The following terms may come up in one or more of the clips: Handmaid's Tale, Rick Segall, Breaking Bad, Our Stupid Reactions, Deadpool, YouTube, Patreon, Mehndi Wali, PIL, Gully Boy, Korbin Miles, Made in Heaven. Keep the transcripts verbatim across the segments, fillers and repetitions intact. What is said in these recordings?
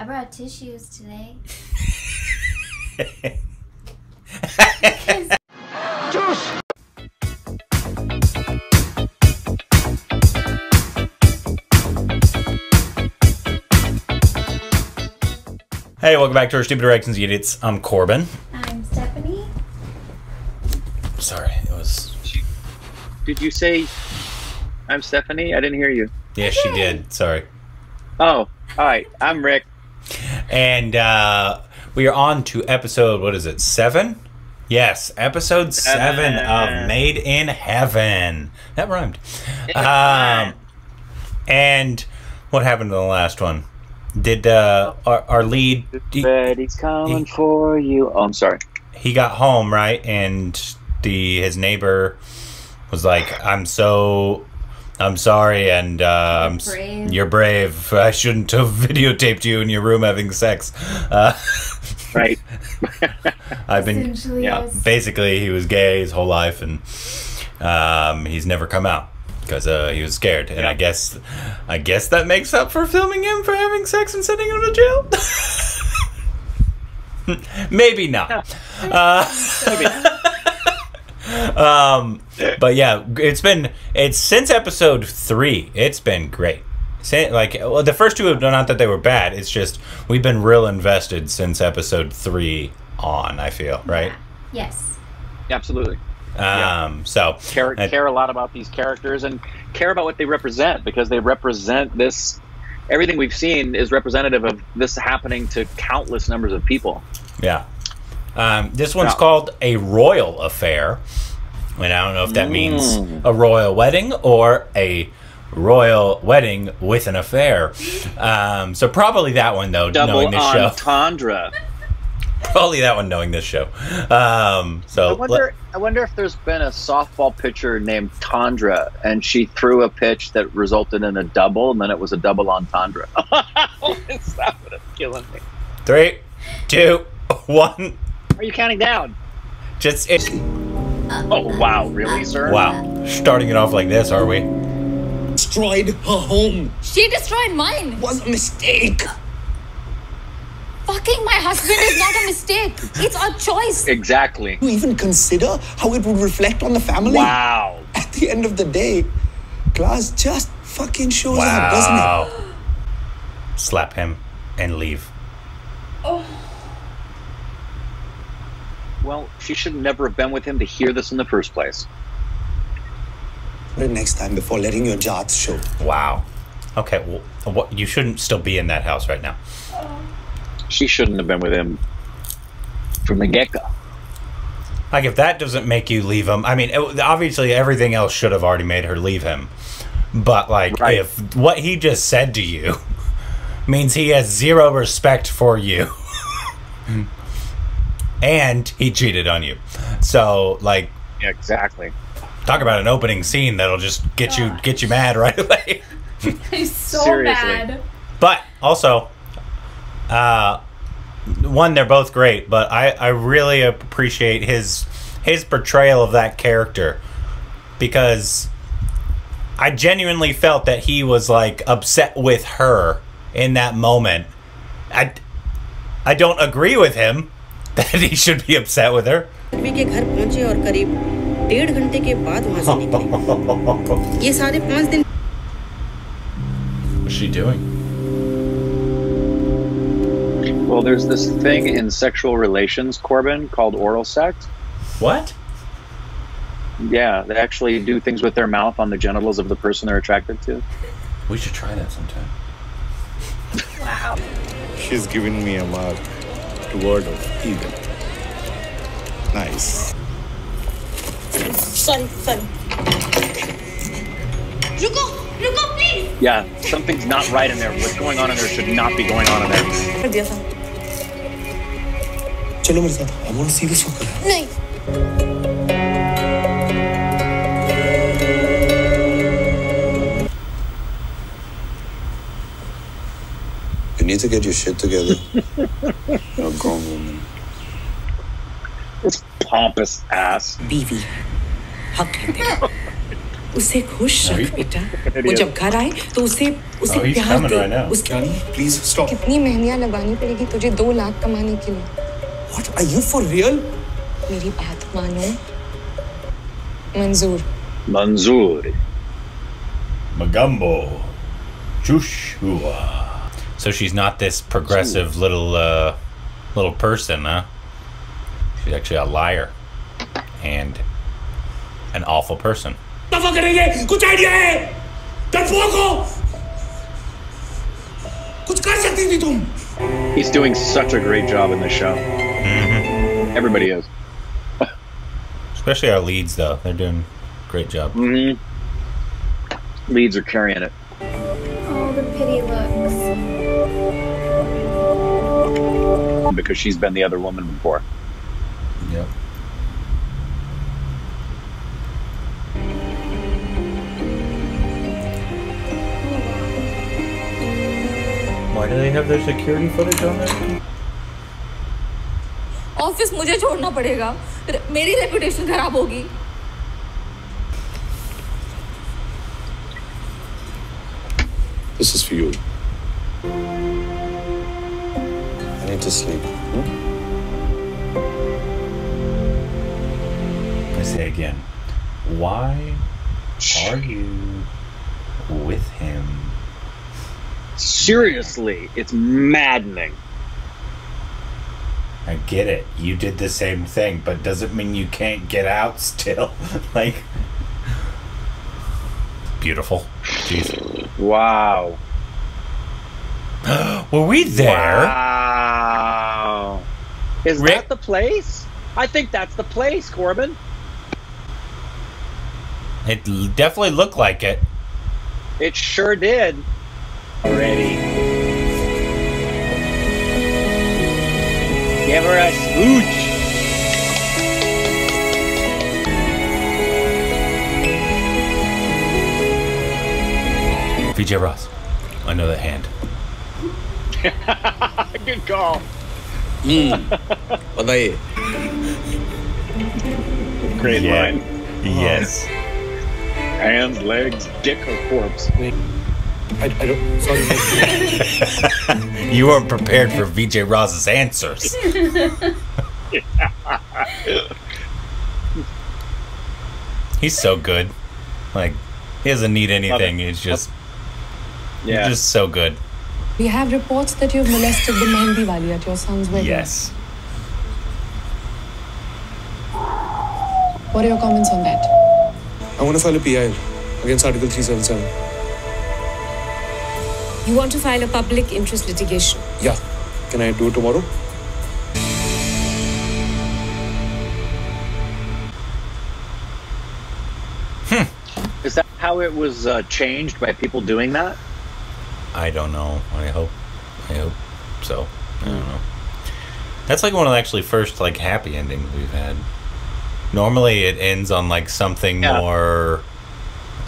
I brought tissues today. Hey, welcome back to Our Stupid Reactions, idiots. I'm Corbin. I'm Stephanie. Sorry, it was... Did you say I'm Stephanie? I didn't hear you. Yes, she did. Sorry. Oh, all right. I'm Rick. And uh, we are on to episode, what is it, seven? Yes, episode seven, seven of Made in Heaven. That rhymed. Um, and what happened to the last one? Did uh, our, our lead... But he's coming he, for you. Oh, I'm sorry. He got home, right? And the his neighbor was like, I'm so... I'm sorry, and uh, I'm brave. You're brave. I shouldn't have videotaped you in your room having sex. Uh, right. I've been. Yeah. Basically, he was gay his whole life, and um, he's never come out because uh, he was scared. And yeah. I guess, I guess that makes up for filming him for having sex and sending him to jail. Maybe not. Yeah. Uh, Maybe not. Um, but yeah, it's been, it's since episode three, it's been great. Like, well, the first two have not that they were bad. It's just, we've been real invested since episode three on, I feel, right? Yeah. Yes. Absolutely. Um, yeah. so. Care, I, care a lot about these characters and care about what they represent, because they represent this, everything we've seen is representative of this happening to countless numbers of people. Yeah. Um, this one's called A Royal Affair, and I don't know if that means a royal wedding or a royal wedding with an affair. Um, so probably that one, though, Double knowing this entendre. show. Probably that one, knowing this show. Um, so I wonder, I wonder if there's been a softball pitcher named Tondra, and she threw a pitch that resulted in a double, and then it was a double entendre. That would have killed me. Three, two, one... Are you counting down? Just it. Oh wow, really, sir? Wow, starting it off like this, are we? Destroyed her home. She destroyed mine. Was a mistake. Fucking my husband is not a mistake. It's our choice. Exactly. You even consider how it would reflect on the family? Wow. At the end of the day, class just fucking shows wow. up, doesn't it? Slap him and leave. Oh. Well, she should never have been with him to hear this in the first place. Next time before letting your jars show. Wow. Okay, well, what, you shouldn't still be in that house right now. She shouldn't have been with him from the get-go. Like, if that doesn't make you leave him... I mean, obviously, everything else should have already made her leave him. But, like, right. if what he just said to you means he has zero respect for you... And he cheated on you. So, like... Yeah, exactly. Talk about an opening scene that'll just get Gosh. you get you mad right away. He's so Seriously. mad. But, also, uh, one, they're both great, but I, I really appreciate his, his portrayal of that character. Because I genuinely felt that he was, like, upset with her in that moment. I, I don't agree with him. That he should be upset with her. What's she doing? Well, there's this thing in sexual relations, Corbin, called oral sex. What? Yeah, they actually do things with their mouth on the genitals of the person they're attracted to. We should try that sometime. Wow. She's giving me a mug. Word of evil. Nice. Sorry, sorry. Ruko, Ruko, please. Yeah, something's not right in there. What's going on in there should not be going on in there. Chalo, mere saath. I want to see this one. No. You need to get your shit together. You're a grown woman. This pompous ass. B V. How can they? उसे खुश रख बेटा। वो जब घर आए तो उसे उसे oh, प्यार दे। right उसके प्लीज स्टॉप। कितनी मेहनत लगानी पड़ेगी तुझे दो लाख कमाने के लिए? What are you for real? मेरी बात मानो मंजूर। मंजूर Mogambo Joshua. So she's not this progressive little uh, little person, huh? She's actually a liar and an awful person. कुछ आइडिया है? कुछ कर सकती थी तुम? He's doing such a great job in this show. Mm-hmm. Everybody is. Especially our leads, though. They're doing a great job. Mm-hmm. Leads are carrying it. Oh, the pity looks. Because she's been the other woman before. Yep. Why do they have their security footage on there? Office मुझे छोड़ना पड़ेगा। मेरी reputation खराब होगी। This is for you. I need to sleep. Hmm? I say again, why are you with him? Seriously, it's maddening. I get it. You did the same thing, but doesn't mean you can't get out still. Like, beautiful. Jeez. Wow. Were we there? Wow. Is Rick? That the place? I think that's the place, Corbin. It definitely looked like it. It sure did. Already. Give her a smooch. B J Ross, I know that hand. Good call. Mm. Great yeah. line. Yes. Oh. Hands, legs, dick, or corpse. I, I don't. Sorry. You weren't prepared for B J Ross's answers. He's so good. Like he doesn't need anything. He's just. Yeah. Just so good. We have reports that you've molested the Mehndi Wali at your son's wedding. Yes. What are your comments on that? I want to file a P I L against Article three seventy-seven. You want to file a public interest litigation? Yeah. Can I do it tomorrow? Hmm. Is that how it was uh, changed by people doing that? I don't know. I hope. I hope so. I don't know. That's like one of the actually first like happy endings we've had. Normally it ends on like something yeah. more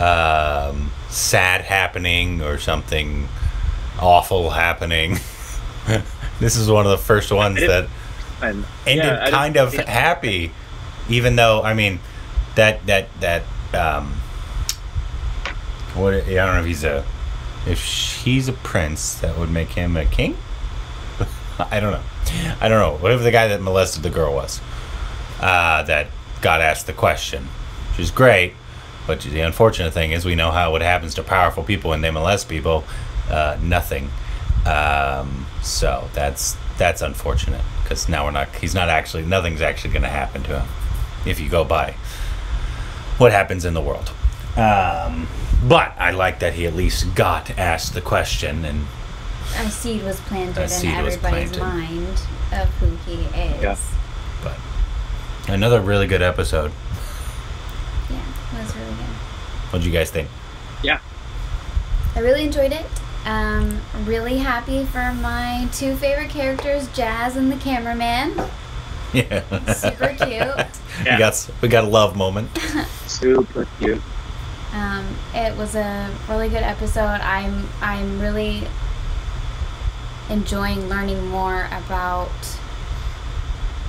um, sad happening or something awful happening. This is one of the first ones it, that and, ended yeah, kind of yeah. happy, even though I mean that that that um, what I don't know if he's a. If she's a prince, that would make him a king? I don't know. I don't know. Whatever the guy that molested the girl was, uh, that got asked the question, which is great, but the unfortunate thing is we know how what happens to powerful people when they molest people, uh, nothing. Um, so that's that's unfortunate because now we're not. He's not actually. Nothing's actually going to happen to him if you go by what happens in the world. Um, but I like that he at least got asked the question, and a seed was planted seed in everybody's mind of who he is. Yeah. But another really good episode. Yeah, it was really good. What did you guys think? Yeah, I really enjoyed it. Um, really happy for my two favorite characters, Jazz and the cameraman. Yeah, super cute. Yeah. We got we got a love moment. Super cute. Um, it was a really good episode. I'm I'm really enjoying learning more about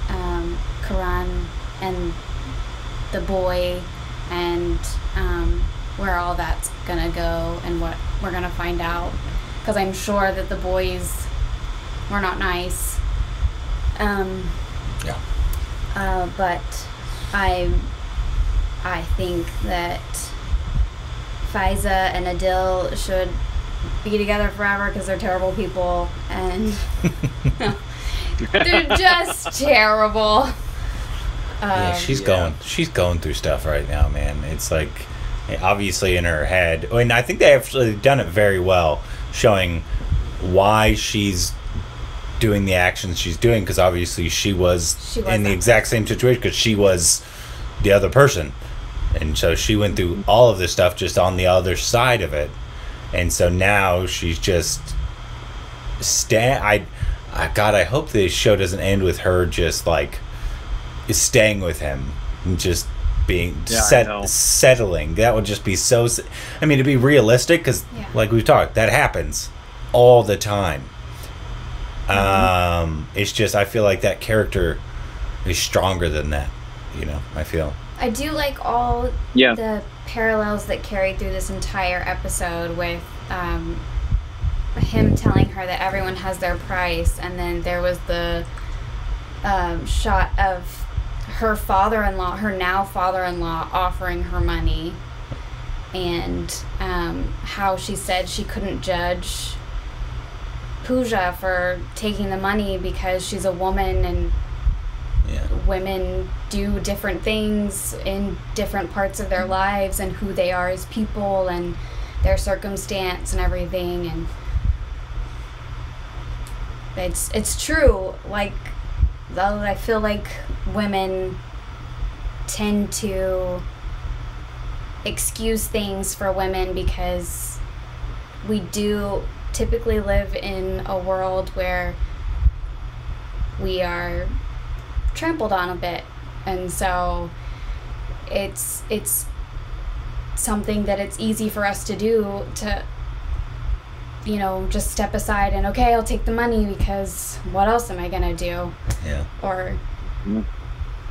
um, Karan and the boy, and um, where all that's gonna go and what we're gonna find out, because I'm sure that the boys were not nice. Um, yeah. Uh, but I, I think that Faiza and Adil should be together forever because they're terrible people, and they're just terrible. Um, yeah, she's yeah. going. She's going through stuff right now, man. It's like, obviously in her head, and I think they actually done it very well, showing why she's doing the actions she's doing, because obviously she was she in the exact same situation because she was the other person, and so she went through all of this stuff just on the other side of it, and so now she's just sta- I, I God, I hope this show doesn't end with her just like is staying with him and just being yeah, set settling. That would just be so, I mean, to be realistic, because yeah. like we've talked, that happens all the time. Mm-hmm. Um, it's just, I feel like that character is stronger than that, you know, I feel. I do like all yeah. the parallels that carry through this entire episode with um, him telling her that everyone has their price, and then there was the um, shot of her father-in-law, her now father-in-law, offering her money, and um, how she said she couldn't judge Pooja for taking the money because she's a woman, and yeah. women do different things in different parts of their lives, and who they are as people and their circumstance and everything, and it's it's true. Like, I feel like women tend to excuse things for women because we do typically live in a world where we are trampled on a bit, and so it's it's something that it's easy for us to do, to, you know, just step aside and, okay, I'll take the money because what else am I gonna do? Yeah. Or mm.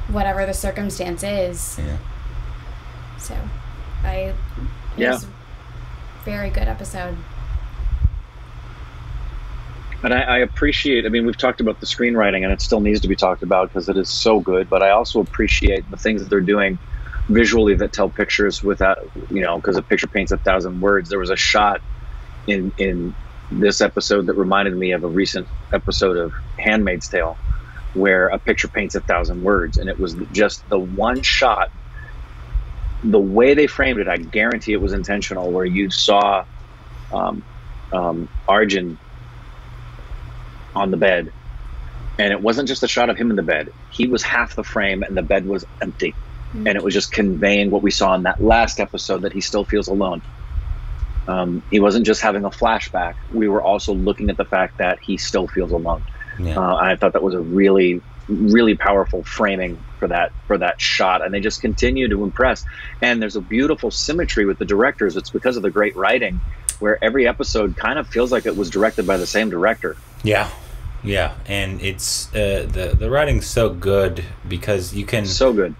whatever the circumstance is. Yeah. So I yeah. it was a very good episode. And I, I appreciate, I mean, we've talked about the screenwriting, and it still needs to be talked about because it is so good, but I also appreciate the things that they're doing visually that tell pictures without, you know, because a picture paints a thousand words. There was a shot in in this episode that reminded me of a recent episode of Handmaid's Tale where a picture paints a thousand words, and it was just the one shot, the way they framed it, I guarantee it was intentional, where you saw um, um, Arjun on the bed, and it wasn't just a shot of him in the bed. He was half the frame and the bed was empty. Mm-hmm. And it was just conveying what we saw in that last episode, that he still feels alone. Um, he wasn't just having a flashback. We were also looking at the fact that he still feels alone. Yeah. Uh, I thought that was a really, really powerful framing for that, for that shot. And they just continue to impress. And there's a beautiful symmetry with the directors. It's because of the great writing, where every episode kind of feels like it was directed by the same director. Yeah, yeah, and it's uh, the the writing's so good because you can so good.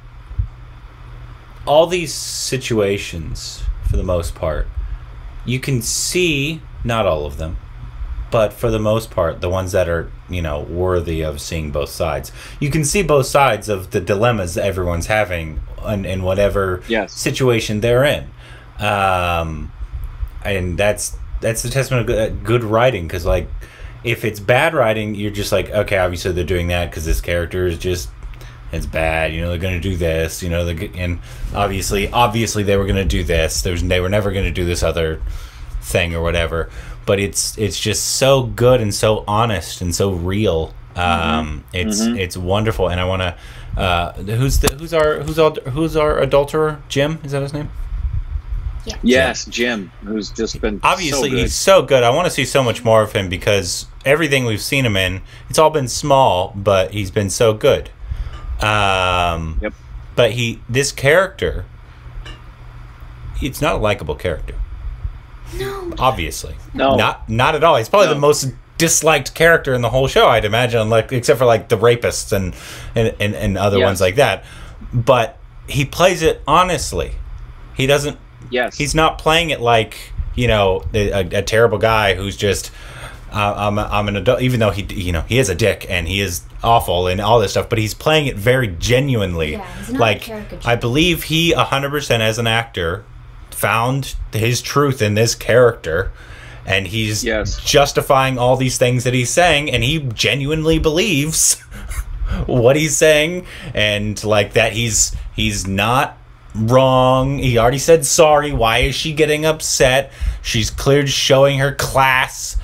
All these situations, for the most part, you can see, not all of them, but for the most part, the ones that are, you know, worthy of seeing both sides. You can see both sides of the dilemmas that everyone's having in, in whatever yes. situation they're in. Um, and that's that's the testament of good writing, because, like, if it's bad writing, you're just like, okay, obviously they're doing that because this character is just, it's bad, you know, they're going to do this, you know, and obviously obviously they were going to do this, there's they were never going to do this other thing or whatever, but it's it's just so good and so honest and so real. Um, mm-hmm. It's mm-hmm. it's wonderful. And I want to uh, who's the who's our who's our who's our adulterer? Jim, is that his name? Yeah. Yes, Jim, who's just been obviously so good. He's so good. I want to see so much more of him because everything we've seen him in, it's all been small, but he's been so good. Um, yep. But he, this character, it's not a likable character. No. Obviously, no. Not not at all. He's probably no. the most disliked character in the whole show, I'd imagine, like except for like the rapists and and and, and other yes. ones like that. But he plays it honestly. He doesn't Yes. He's not playing it like, you know, a, a terrible guy who's just, uh, I'm, I'm an adult, even though he, you know, he is a dick and he is awful and all this stuff, but he's playing it very genuinely. Yeah, he's not like, a caricature. I believe he one hundred percent as an actor found his truth in this character. And he's yes. justifying all these things that he's saying, and he genuinely believes what he's saying, and like that he's he's not wrong. He already said sorry. Why is she getting upset? She's cleared showing her class.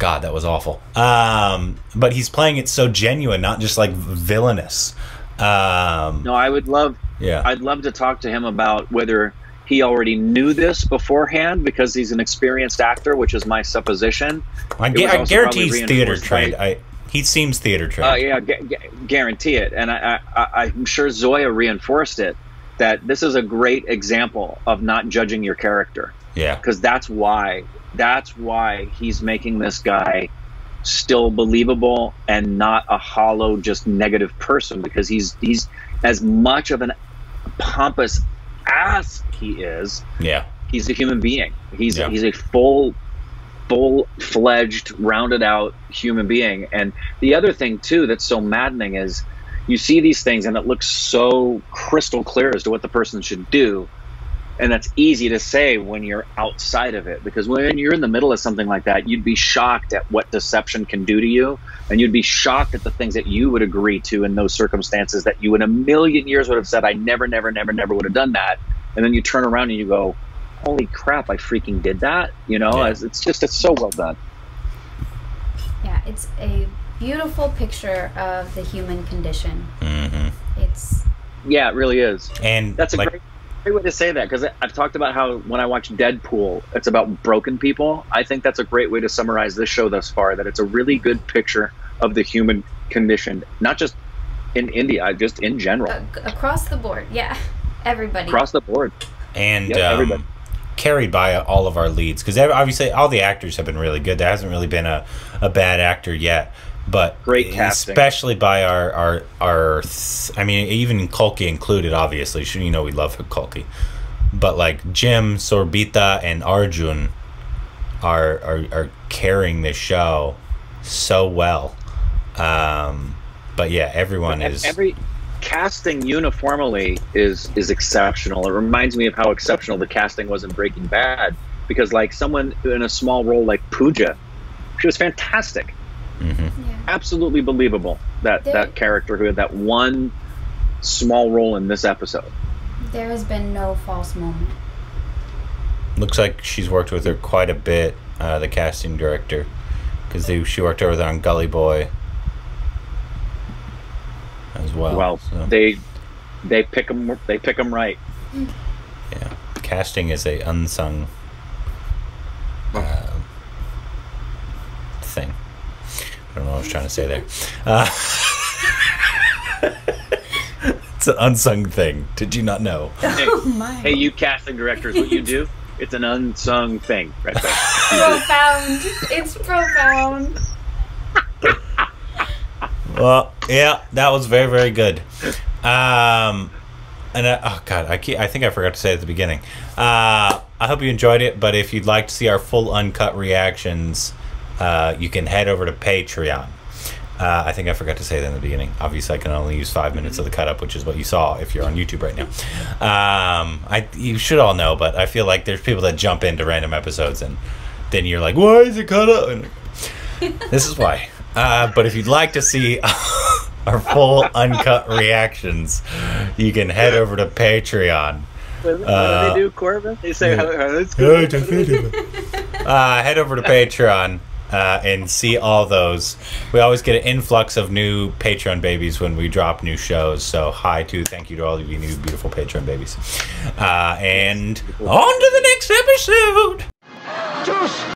God, that was awful. Um, but he's playing it so genuine, not just like villainous. Um, no, I would love. Yeah, I'd love to talk to him about whether he already knew this beforehand because he's an experienced actor, which is my supposition. I, gu I guarantee he's theater trained. I, he seems theater trained. Uh, yeah, gu guarantee it. And I, I, I'm sure Zoya reinforced it, that this is a great example of not judging your character. Yeah. Because that's why, that's why he's making this guy still believable and not a hollow, just negative person, because he's, he's as much of an pompous ass he is. Yeah, he's a human being. He's yeah. he's a full, full-fledged, rounded-out human being. And the other thing too that's so maddening is you see these things and it looks so crystal clear as to what the person should do, and that's easy to say when you're outside of it, because when you're in the middle of something like that, you'd be shocked at what deception can do to you, and you'd be shocked at the things that you would agree to in those circumstances that you in a million years would have said, I never, never, never, never would have done that. And then you turn around and you go, holy crap, I freaking did that. You know, yeah. it's just, it's so well done. Yeah, it's a beautiful picture of the human condition. Mm-hmm. It's Yeah, it really is. And that's a like great, great way to say that, because I've talked about how when I watch Deadpool, it's about broken people. I think that's a great way to summarize this show thus far, that it's a really good picture of the human condition, not just in India, just in general. Uh, across the board, yeah. Everybody. Across the board. And yep, um, carried by all of our leads, because obviously all the actors have been really good. There hasn't really been a, a bad actor yet. But great casting, especially by our our our. I mean, even Kulki included. Obviously, you know we love Kulki, but like Jim, Sorbita, and Arjun are are are carrying this show so well. Um, but yeah, everyone but is every casting uniformly is is exceptional. It reminds me of how exceptional the casting was in Breaking Bad, because like someone in a small role like Pooja, she was fantastic. Mm-hmm. Yeah. Absolutely believable that there, that character who had that one small role in this episode. There has been no false moment. Looks like she's worked with her quite a bit, uh, the casting director, because she worked over there on Gully Boy as well. Well, so. they they pick them they pick them right. Yeah, casting is a unsung uh, thing. I don't know what I was trying to say there. Uh, it's an unsung thing. Did you not know? Hey, oh hey you casting directors, what you do? It's an unsung thing. Right there. Profound. It's profound. Well, yeah, that was very, very good. Um, and I, oh god, I keep, I think I forgot to say at the beginning. Uh, I hope you enjoyed it. But if you'd like to see our full uncut reactions, Uh, you can head over to Patreon. Uh, I think I forgot to say that in the beginning. Obviously, I can only use five minutes of the cut-up, which is what you saw if you're on YouTube right now. Um, I you should all know, but I feel like there's people that jump into random episodes, and then you're like, why is it cut up? And this is why. Uh, but if you'd like to see our full uncut reactions, you can head over to Patreon. What do uh, they do, Corbin? They say, how, how it's good. Uh, head over to Patreon. Uh, and see all those. We always get an influx of new Patreon babies when we drop new shows. So hi to, thank you to all of you new beautiful Patreon babies. Uh, and on to the next episode. Just